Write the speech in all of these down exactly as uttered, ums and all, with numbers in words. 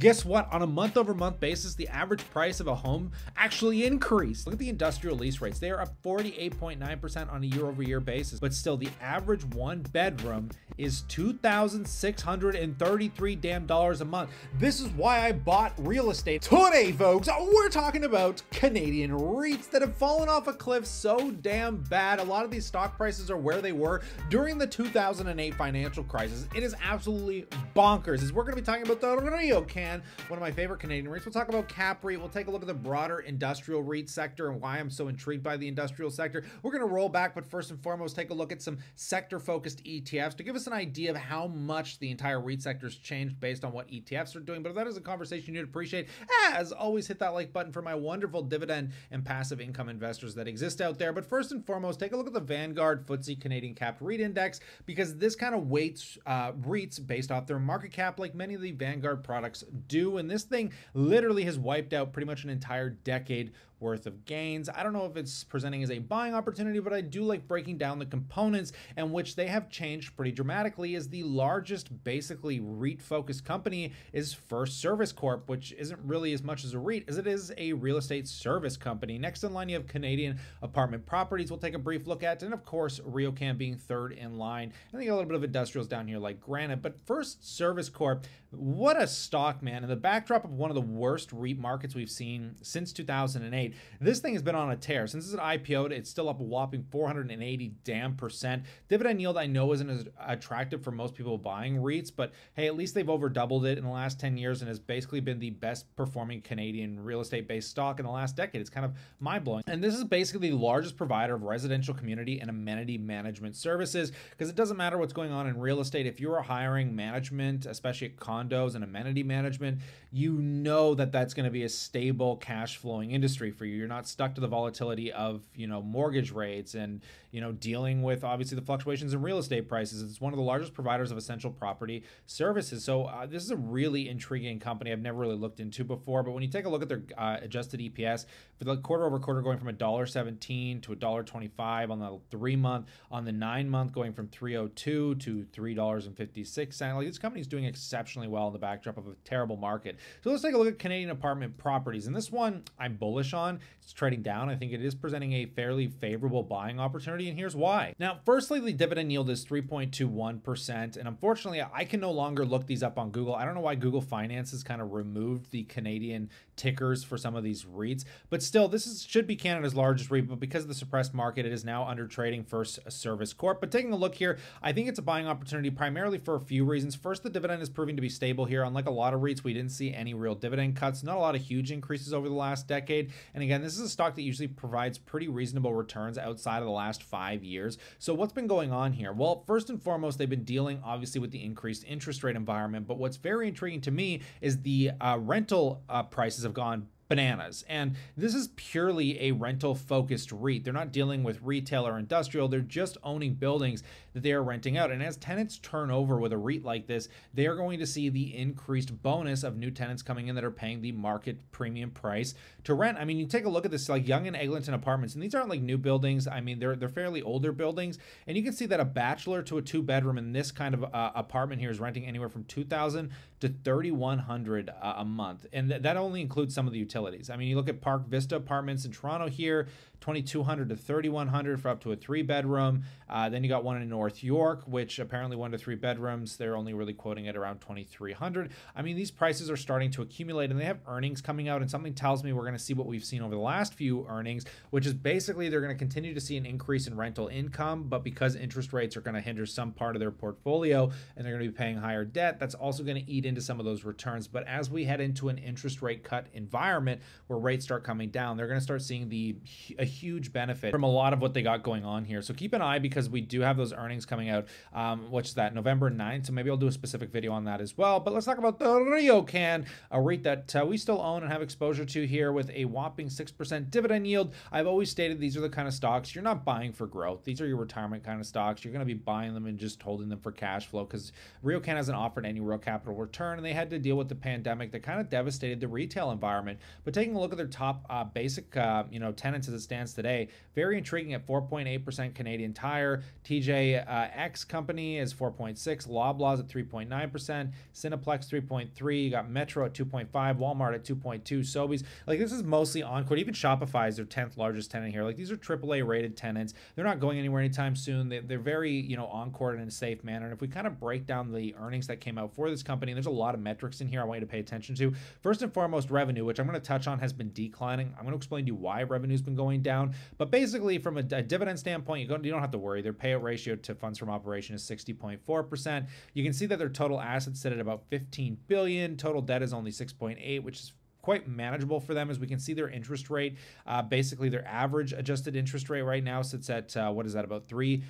Guess what? On a month over month basis, the average price of a home actually increased. Look at the industrial lease rates. They are up forty-eight point nine percent on a year over year basis, but still the average one bedroom is two thousand six hundred thirty-three damn dollars a month. This is why I bought real estate. Today, folks, we're talking about Canadian REITs that have fallen off a cliff so damn bad. A lot of these stock prices are where they were during the two thousand eight financial crisis. It is absolutely bonkers. As we're going to be talking about the RioCan, one of my favorite Canadian REITs. We'll talk about Capreit. We'll take a look at the broader industrial REIT sector and why I'm so intrigued by the industrial sector. We're going to roll back, but first and foremost, take a look at some sector-focused E T Fs to give us an idea of how much the entire REIT sector has changed based on what E T Fs are doing. But if that is a conversation you'd appreciate, as always, hit that like button for my wonderful dividend and passive income investors that exist out there. But first and foremost, take a look at the Vanguard F T S E Canadian Cap REIT index, because this kind of weights uh, REITs based off their market cap, like many of the Vanguard products do, and this thing literally has wiped out pretty much an entire decade worth of gains. I don't know if it's presenting as a buying opportunity, but I do like breaking down the components, and which they have changed pretty dramatically is the largest basically REIT focused company is First Service Corp, which isn't really as much as a REIT as it is a real estate service company. Next in line, you have Canadian Apartment Properties we'll take a brief look at, and of course RioCan being third in line. I think a little bit of industrials down here like Granite, but First Service Corp, what a stock, man, in the backdrop of one of the worst REIT markets we've seen since two thousand eight. This thing has been on a tear. Since it's an I P O, it's still up a whopping four hundred eighty damn percent. Dividend yield, I know, isn't as attractive for most people buying REITs, but hey, at least they've over doubled it in the last ten years and has basically been the best performing Canadian real estate based stock in the last decade. It's kind of mind blowing. And this is basically the largest provider of residential community and amenity management services, because it doesn't matter what's going on in real estate. If you are hiring management, especially at condos and amenity management, you know that that's going to be a stable cash flowing industry for you. You're not stuck to the volatility of, you know, mortgage rates and, you know, dealing with obviously the fluctuations in real estate prices. It's one of the largest providers of essential property services. So uh, this is a really intriguing company I've never really looked into before. But when you take a look at their uh, adjusted E P S for the quarter over quarter, going from one dollar seventeen to one dollar twenty-five on the three month, on the nine month going from three oh two to three dollars and fifty-six cents. Like, this company's doing exceptionally well in the backdrop of a terrible market. So let's take a look at Canadian Apartment Properties, and this one I'm bullish on. It's trading down. I think it is presenting a fairly favorable buying opportunity, and here's why. Now, firstly, the dividend yield is three point two one percent, and unfortunately, I can no longer look these up on Google. I don't know why Google Finance has kind of removed the Canadian tickers for some of these REITs, but still, this is, should be Canada's largest REIT, but because of the suppressed market, it is now under trading First Service Corp. But taking a look here, I think it's a buying opportunity primarily for a few reasons. First, the dividend is proving to be stable here. Unlike a lot of REITs, we didn't see any real dividend cuts, not a lot of huge increases over the last decade. And again, this is a stock that usually provides pretty reasonable returns outside of the last five years. So what's been going on here? Well, first and foremost, they've been dealing obviously with the increased interest rate environment. But what's very intriguing to me is the uh, rental uh, prices have gone bananas. And this is purely a rental focused REIT. They're not dealing with retail or industrial. They're just owning buildings that they are renting out. And as tenants turn over with a REIT like this, they are going to see the increased bonus of new tenants coming in that are paying the market premium price to rent. I mean, you take a look at this, like Yonge and Eglinton Apartments, and these aren't like new buildings. I mean, they're, they're fairly older buildings. And you can see that a bachelor to a two bedroom in this kind of uh, apartment here is renting anywhere from two thousand to thirty-one hundred uh, a month. And th that only includes some of the utilities. I mean, you look at Park Vista Apartments in Toronto here, twenty-two hundred to thirty-one hundred for up to a three bedroom. Uh, then you got one in North York, which apparently one to three bedrooms, they're only really quoting at around twenty-three hundred. I mean, these prices are starting to accumulate, and they have earnings coming out, and something tells me we're going to see what we've seen over the last few earnings, which is basically they're going to continue to see an increase in rental income, but because interest rates are going to hinder some part of their portfolio and they're going to be paying higher debt, that's also going to eat into some of those returns. But as we head into an interest rate cut environment, where rates start coming down, they're going to start seeing the a huge benefit from a lot of what they got going on here. So keep an eye, because we do have those earnings coming out, um, which is that November ninth. So maybe I'll do a specific video on that as well. But let's talk about the RioCan, a REIT that uh, we still own and have exposure to here with a whopping six percent dividend yield. I've always stated these are the kind of stocks you're not buying for growth. These are your retirement kind of stocks. You're going to be buying them and just holding them for cash flow, because RioCan hasn't offered any real capital return, and they had to deal with the pandemic that kind of devastated the retail environment. But taking a look at their top uh, basic, uh, you know, tenants as it stands today, very intriguing at four point eight percent Canadian Tire, T J, Uh, X company is four point six, Loblaws at three point nine percent, Cineplex three point three, you got Metro at two point five, Walmart at two point two, Sobeys. Like, this is mostly Encore. Even Shopify is their tenth largest tenant here. Like, these are triple A rated tenants. They're not going anywhere anytime soon. They, they're very, you know, Encored in a safe manner. And if we kind of break down the earnings that came out for this company, there's a lot of metrics in here I want you to pay attention to. First and foremost, revenue, which I'm going to touch on, has been declining. I'm going to explain to you why revenue's been going down. But basically, from a, a dividend standpoint, you don't, you don't have to worry. Their payout ratio to funds from operation is sixty point four percent. You can see that their total assets sit at about fifteen billion dollars. Total debt is only six point eight, which is quite manageable for them. As we can see, their interest rate, uh, basically their average adjusted interest rate right now sits at, uh, what is that, about three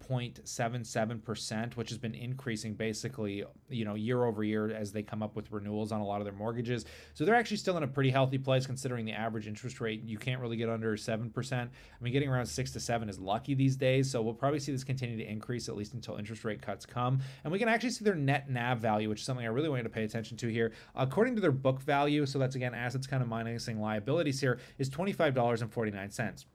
point seven seven percent, which has been increasing basically, you know, year over year as they come up with renewals on a lot of their mortgages. So they're actually still in a pretty healthy place considering the average interest rate. You can't really get under seven percent. I mean, getting around six to seven is lucky these days. So we'll probably see this continue to increase at least until interest rate cuts come. And we can actually see their net N A V value, which is something I really wanted to pay attention to here. According to their book value, so that's again assets kind of minusing liabilities here, is twenty-five dollars and forty-nine cents.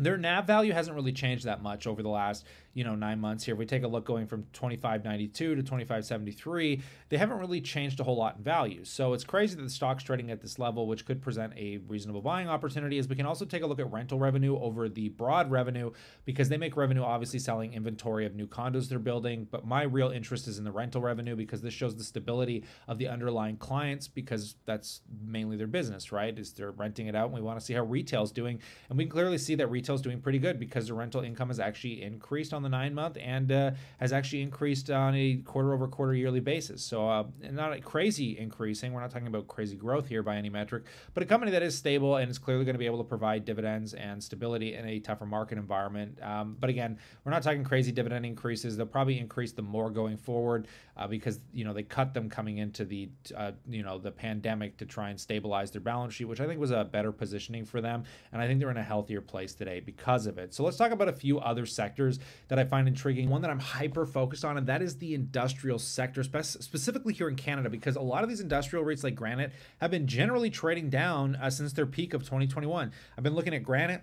Their N A V value hasn't really changed that much over the last, you know, nine months here. If we take a look going from twenty-five ninety-two to twenty-five seventy-three, they haven't really changed a whole lot in value. So it's crazy that the stock's trading at this level, which could present a reasonable buying opportunity. As we can also take a look at rental revenue over the broad revenue, because they make revenue obviously selling inventory of new condos they're building. But my real interest is in the rental revenue, because this shows the stability of the underlying clients, because that's mainly their business, right? Is they're renting it out, and we want to see how retail's doing. And we can clearly see that retail's doing pretty good, because the rental income has actually increased on the nine month and uh, has actually increased on a quarter over quarter yearly basis. So uh, not a crazy increasing. We're not talking about crazy growth here by any metric, but a company that is stable and is clearly going to be able to provide dividends and stability in a tougher market environment. Um, but again, we're not talking crazy dividend increases. They'll probably increase them more going forward uh, because, you know, they cut them coming into the, uh, you know, the pandemic to try and stabilize their balance sheet, which I think was a better positioning for them. And I think they're in a healthier place today because of it. So let's talk about a few other sectors that I find intriguing. One that I'm hyper focused on, and that is the industrial sector, spe specifically here in Canada, because a lot of these industrial REITs like Granite have been generally trading down uh, since their peak of twenty twenty-one. I've been looking at Granite.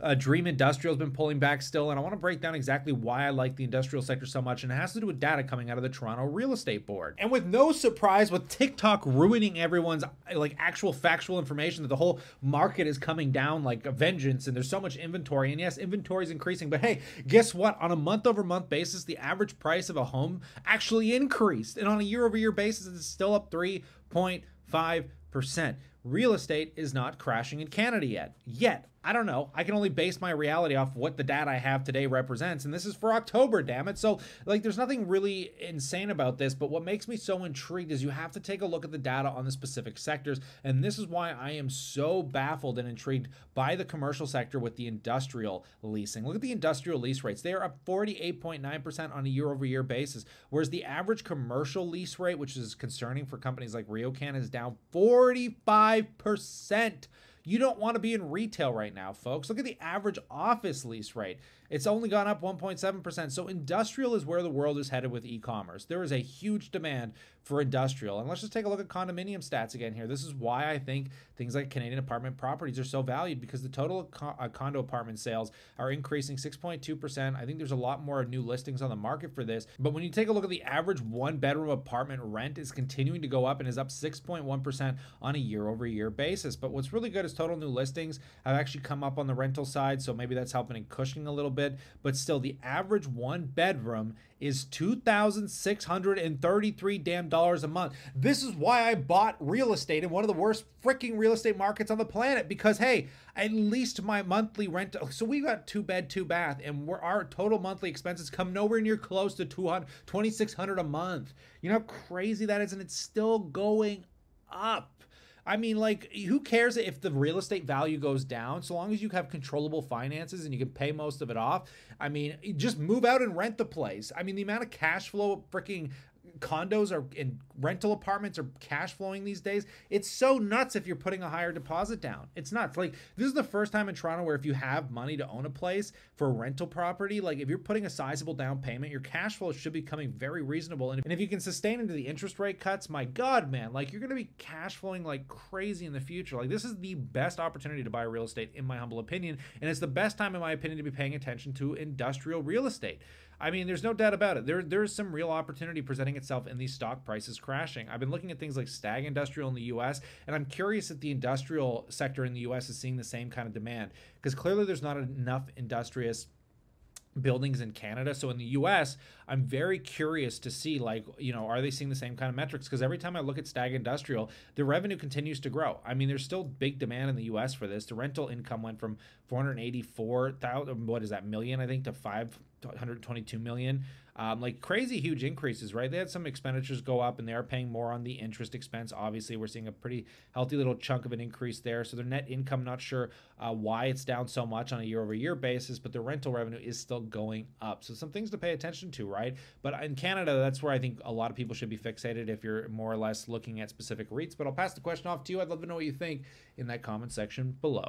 Uh, Dream Industrial has been pulling back still, and I want to break down exactly why I like the industrial sector so much, and it has to do with data coming out of the Toronto Real Estate Board. And with no surprise, with TikTok ruining everyone's like actual factual information, that the whole market is coming down like a vengeance, and there's so much inventory, and yes, inventory is increasing, but hey, guess what? On a month over month basis, the average price of a home actually increased, and on a year over year basis, it's still up three point five percent. Real estate is not crashing in Canada yet. Yet. I don't know. I can only base my reality off what the data I have today represents. And this is for October, damn it. So like, there's nothing really insane about this, but what makes me so intrigued is you have to take a look at the data on the specific sectors. And this is why I am so baffled and intrigued by the commercial sector with the industrial leasing. Look at the industrial lease rates. They are up forty-eight point nine percent on a year over year basis. Whereas the average commercial lease rate, which is concerning for companies like RioCan, is down forty-five percent. You don't want to be in retail right now, folks. Look at the average office lease rate. It's only gone up one point seven percent. So industrial is where the world is headed with e-commerce. There is a huge demand for industrial. And let's just take a look at condominium stats again here. This is why I think things like Canadian apartment properties are so valued, because the total co uh, condo apartment sales are increasing six point two percent. I think there's a lot more new listings on the market for this. But when you take a look at the average one bedroom apartment rent is continuing to go up and is up six point one percent on a year over year basis. But what's really good is total new listings have actually come up on the rental side. So maybe that's helping in cushioning a little bit. Bit, but still, the average one bedroom is two thousand six hundred thirty-three damn dollars a month. This is why I bought real estate in one of the worst freaking real estate markets on the planet, because hey, at least my monthly rent. So we got two bed, two bath, and we're, our total monthly expenses come nowhere near close to two thousand six hundred a month. You know how crazy that is, and it's still going up. I mean, like, who cares if the real estate value goes down, so long as you have controllable finances and you can pay most of it off? I mean, just move out and rent the place. I mean, the amount of cash flow freaking condos are in rental apartments are cash flowing these days. It's so nuts if you're putting a higher deposit down. It's nuts. Like, this is the first time in Toronto where if you have money to own a place for a rental property, like if you're putting a sizable down payment, your cash flow should be coming very reasonable. And if you can sustain into the interest rate cuts, my God, man, like you're going to be cash flowing like crazy in the future. Like, this is the best opportunity to buy real estate, in my humble opinion. And it's the best time, in my opinion, to be paying attention to industrial real estate. I mean, there's no doubt about it. There, there's some real opportunity presenting itself in these stock prices crashing. I've been looking at things like Stag Industrial in the U S, and I'm curious if the industrial sector in the U S is seeing the same kind of demand, because clearly there's not enough industrious buildings in Canada. So in the U S, I'm very curious to see, like, you know, are they seeing the same kind of metrics? Because every time I look at Stag Industrial, the revenue continues to grow. I mean, there's still big demand in the U S for this. The rental income went from four hundred eighty-four thousand, what is that, million, I think, to five hundred twenty-two million. Um, like crazy huge increases, right? They had some expenditures go up and they are paying more on the interest expense. Obviously, we're seeing a pretty healthy little chunk of an increase there. So their net income, not sure uh, why it's down so much on a year over year basis, but their rental revenue is still going up. So some things to pay attention to, right? But in Canada, that's where I think a lot of people should be fixated if you're more or less looking at specific REITs. But I'll pass the question off to you. I'd love to know what you think in that comment section below.